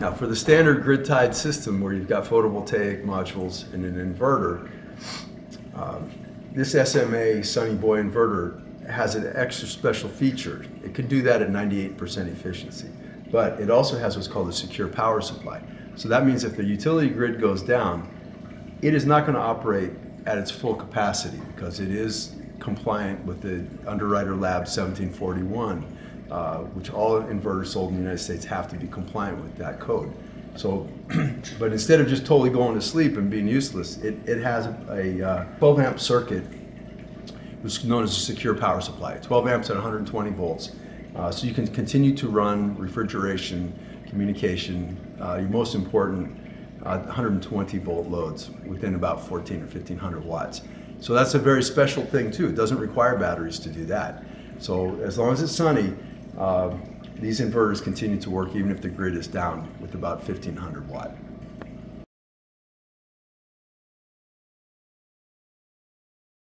Now for the standard grid-tied system where you've got photovoltaic modules and an inverter, this SMA Sunny Boy inverter has an extra special feature. It can do that at 98% efficiency, but it also has what's called a secure power supply. So that means if the utility grid goes down, it is not going to operate at its full capacity because it is compliant with the Underwriter Lab 1741, which all inverters sold in the United States have to be compliant with that code. So, but instead of just totally going to sleep and being useless, it has a 12 amp circuit, which is known as a secure power supply, 12 amps at 120 volts. So you can continue to run refrigeration, communication, your most important 120 volt loads within about 14 or 1500 watts. So that's a very special thing too. It doesn't require batteries to do that. So as long as it's sunny, these inverters continue to work even if the grid is down with about 1500 watt.